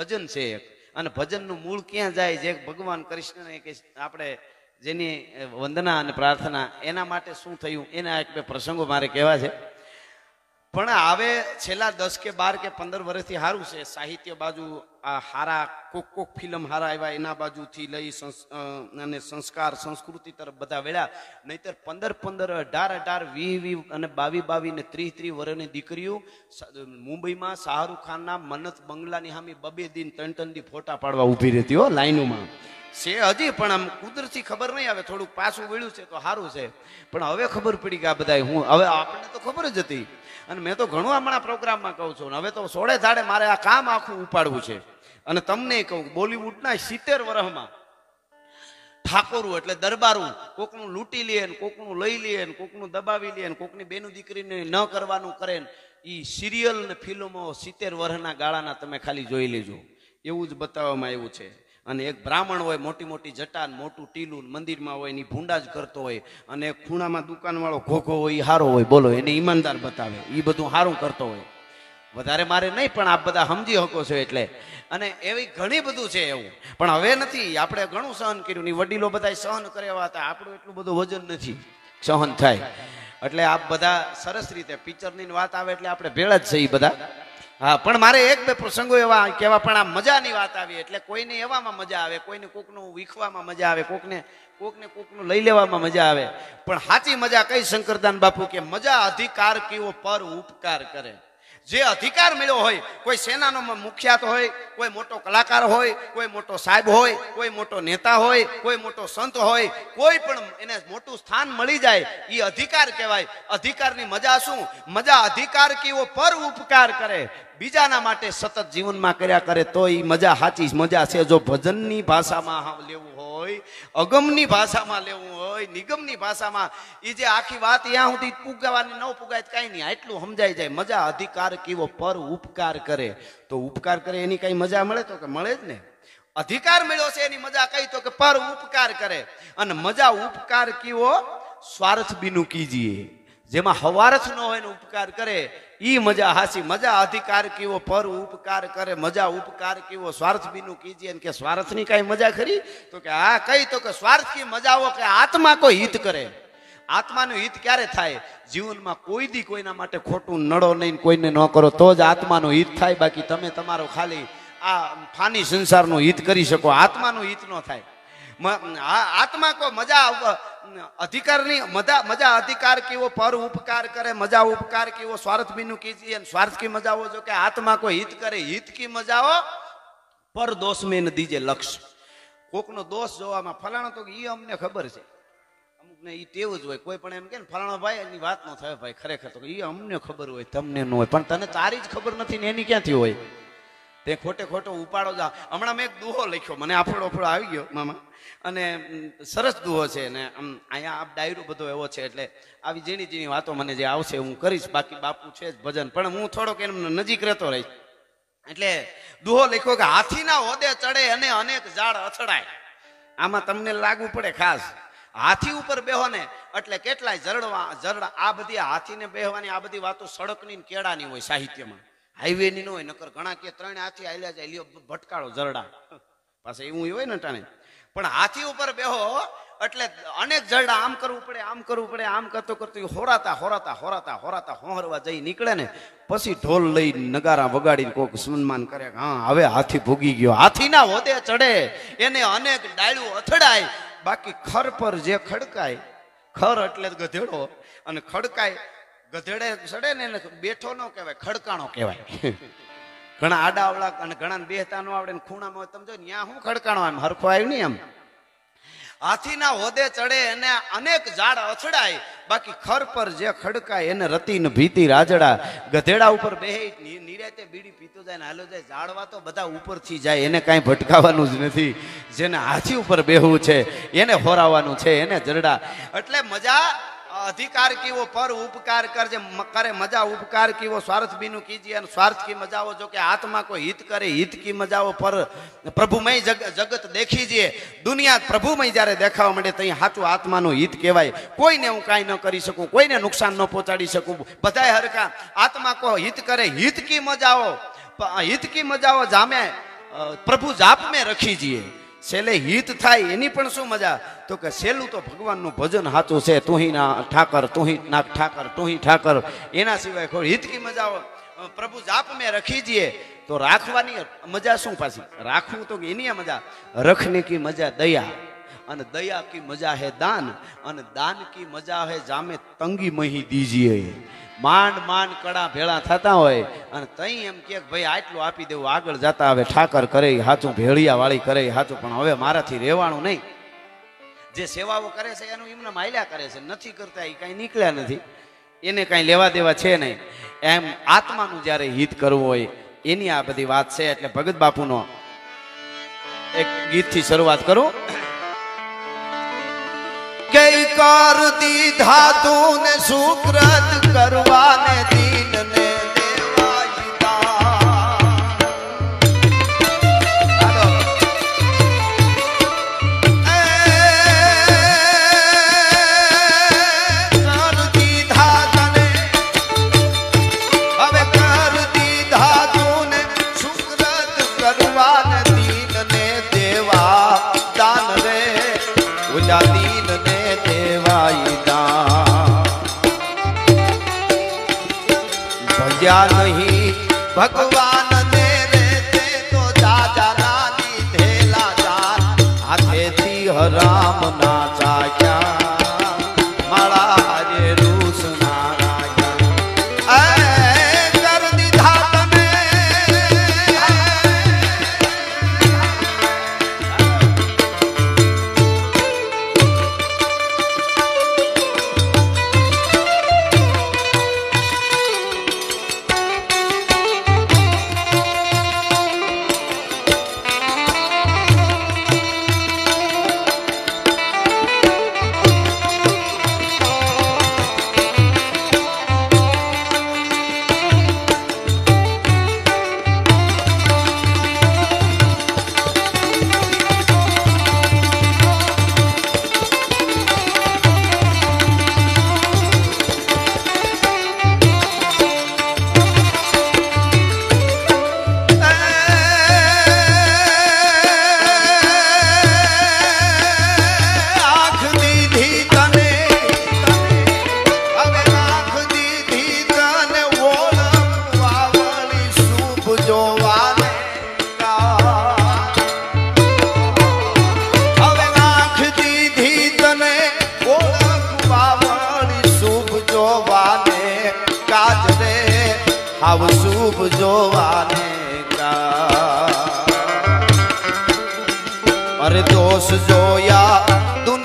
भजन है एक भजन नु मूल क्या जाए भगवान कृष्ण ने अपने जेनी वंदना प्रार्थना एना माटे शुं थयुं एना एक बे प्रसंगों मारे कहेवा छे। पण आवे छेला 10 के 12 के 15 वर्षथी हारू छे साहित्य बाजू आ हारा कोक फिल्म हारा आव्या एना बाजू थी लई अने संस्कार संस्कृति तरफ बधा वेळा नहीतर 15 15 18 18 20 20 22 22 ने 30 30 वर्षनी दीकरीओ मुंबई में शाहरुख खान ना मन्नत बंगला नी सामे बबे दिन 3 3 दी फोटा पाडवा ऊभी रहीती हो लाइनो में से हजी पण आम कुदरती खबर नहीं आवे थोड़ू पाछुं वळ्युं छे तो हारू छे पण हवे खबर पड़ी कि आ बधाय हूँ हवे आपने तो खबर ज हती अने मैं तो घणो हमणा प्रोग्राम में कहूं छूं हवे तो सोळे झाड़े मारे आ काम आखुं उपाड़वुं छे अने तमने कहूं बॉलीवूडना 70 वर्षमां ठाकोरू एटले दरबारू कोकनु लूटी ले कोकनु लई ले कोकनु दबावी ले कोकनी बेनु दीकरीने न करवानुं करे ई सीरियल ने फिल्मो 70 वर्षना गाळाना तमे खाली जोई लेजो एवुं ज बताववामां आव्युं छे। अने एक ब्राह्मण होय मोटी मोटी जटान मोटू टीलू मंदिर में होय नी भूंडाज करतो होय अने खूणा में दुकान वालों घोघो होय ई हारो होय बोलो एने ईमानदार बतावे ई बधुं हारू करतो होय वधारे मारे नहीं पण आप बधा समजी हको छो एटले अने एवी घणी बधुं छे एवुं पण हवे नथी आपणे घणुं सहन कर्युं नी वडीलो बधाय सहन करेवा हता आपणुं एटलुं बधुं वजन नथी सहन थाय एटले आप बधा सरस रीते पिक्चर नी वात आवे एटले आपणे भेळा ज छे ई बधा। हाँ पण मारे एक बे प्रसंगों एवं कहवा पण आ मजानी वात आवी एटले कोईने एवामां मजा आवे कोईने कोकनु वीखवामां मजा आवे कोकने कोकनु लई लेवामां मजा आवे पण साची मजा कई शंकरदान बापू के मजा अधिकार कीओ पर उपकार करे जे अधिकार मिलो होय कोई सेनानो मुखियात होय कोई मोटो कलाकार होय कोई मोटो साहेब होय कोई मोटो नेता होय कोई मोटो संत होय कोई पण एने मोटू स्थान मिली जाए ई अधिकार कहेवाय। अधिकारनी मजा शुं मजा अधिकार कीओ पर उपकार करे बीजाना माटे सतत जीवन में कर्या करे तो ई मजा साची मजा छे। जो भजननी भाषा में लेवुं होय अगमनी भाषा में लेवुं होय निगमनी भाषा में ई जे आखी वात यहाँ सुधी पुगावानी न पुगाय तो कई नहीं आटलू समझाई जाए मजा अधिकार कीवो पर उपकार करे तो उपकार करे एनी कई मजा मळे तो के मळे ज ने अधिकार मिल्यो छे एनी मजा कई तो के पर उपकार करे अने मजा उपकार कीवो स्वार्थ बिनु कीजिए जेमा हवारथ न होय उपकार करे ई मजा हासी मजा अधिकार कीवो पर उपकार करे मजा उपकार कीवो स्वार्थ बिनु कीजिए के स्वार्थ नी कई मजा खरी तो के आ कई तो के स्वार्थ की मजा हो के आत्मा को हित करे। आत्मा नु हित क्यारे थाय जीवन में कोई दी कोईना माटे खोटू नड़ो नहीं कोईने न करो तो ज आत्मा नु हित थाय बाकी तमे तमारो खाली आ फानी संसार नु हित करी सको आत्मा नु हित न थाय। आत्मा को मजा अधिकार नहीं मजा अधिकार की वो पर उपकार करे मजा उपकार की वो स्वार्थ बिनु कीजिए स्वार्थ की मजा हो जो कि आत्मा को हित करे हित की मजा हो पर दोष में न दीजिए लक्ष्य कोकनो दोष जोवा में फलाणो तो ये अमने खबर है अमुक ने ई टेव ज होय कोई पण एम के फलाणो भाई एनी वात न थाय भाई खरेखर तो ये अमने खबर होय तमने न होय पण तने तारी ज खबर नथी ने एनी क्यांथी होय ते खोटे खोटो उपाड़ो जा। हमणा मैं एक दुहो लख्यो मने आफड़ो आफड़ो आवी गयो मामा अने सरस दुहो छे ने आया आप डायरो बधो एवो छे एटले आवी जेनी जेनी वातो मने जे आवशे हूँ करीश बाकी बापू छे ज भजन पण हूँ थोड़ोक एमने नजीक रहेतो रहीश एटले दुहो लख्यो के हाथी ना होदे चढ़े अने अनेक झाड़ अथड़ाय आमा तमने लागू पड़े खास हाथी उपर बेहो ने एटले केटलाय जरड़ा जरड़ा आ बधी हाथी ने बेहवानी आ बधी वातो सड़कनी ने केड़ानी होय साहित्यमां हाईवे नी होय नकर घणा के त्रण हाथी आल्या जाय लियो भटकाळो जरडा पाछे एवुं होय ने टाणे पण हाथी उपर बेहो एटले अनेक जरडा आम करवुं पड़े आम करवुं पड़े आम करतो करतो होराता होराता होराता होराता होहरवा जई निकळे ने पछी ढोल लई नगारा वगाडीने कोक सन्मान करे हां हवे हाथी भूगी गयो। हाथी ना होदे चढ़े एने अनेक डाळू अथड़ाय बाकी खर पर जे खड़काय खर एटले गधेड़ो अने खड़काय गधेड़े सड़े ने बेठो न कहवाय खड़काणो कहवाय। घणा आडा आवला अने घणाने बेहता न आवडे ने खूणामां होय तम जो न्या हुं खड़काणो आम हरखो आव्यो नी आम हाथी ना होदे चढ़े ने अनेक झाड़ अथड़ाय बाकी खर पर जे खड़काय एने रती न भीती राजड़ा गधेड़ा उपर बेही निराते बीड़ी पीतो जाय ने हालो जाय झाड़वा तो बधा उपरथी जाय एने काई भटकावानुं ज नथी जेने हाथी उपर बेहू छे एने होरावानुं छे एने जरड़ा एटले मजा अधिकार की वो पर उपकार करे मजा उपकार की वो स्वार्थ बिनु कीजिए स्वार्थ की मजा हो जो कि आत्मा को हित करे हित की मजा हो पर प्रभुमय जगत देखीजिए दुनिया प्रभुमय जारे देखावा मळे तई साचुं आत्मानुं हित कहेवाय। कोईने हूँ काई न करी सकूँ कोईने नुकसान न पहोंचाड़ी सकूँ बधाय हरखा आत्मा को हित करे हित की मजा हो जामे प्रभु जाप में रखी जीए सेले हित थाय एनी पण शू मजा तो के सेलू तो भगवान नु भजन हाचू छे तू ही ना ठाकर तू ही ना ठाकर तू ही ठाकर एना सिवाय कोई हित की मजा प्रभु जाप में रखी जीए तो राखवानी मजा शू पासी राखू तो एनी मजा रखने की मजा दया अन दया की मजा है दान अन दान की मजा है जामे तंगी मही दीजिए मांड मांड कड़ा भेड़ा थता होय अन तई एम के भाई आटलो आपी देव आगळ जाता हवे ठाकर करे हाचू भेड़िया वाली करे हाचू पण हवे माराथी रेवाणो नहीं जे सेवाओ करे छे एनु इमना मायला करे छे नथी करता ई काई निकळ्या नथी एने काई लेवा देवा छे नहीं एम आत्मानु ज्यारे हित करवो होय एनी आ बधी वात छे એટલે ભગત બાપુનો એક ગીત થી શરૂઆત करूं कई कार दी धातु ने सुकृत करवाने दीन ने नहीं भगवान दे रहते तो दादा रानी थेला दान हाथे थी हराम ना चाचा मारा हरे रूस नारायण ऐ कर दी धात में दोष जोया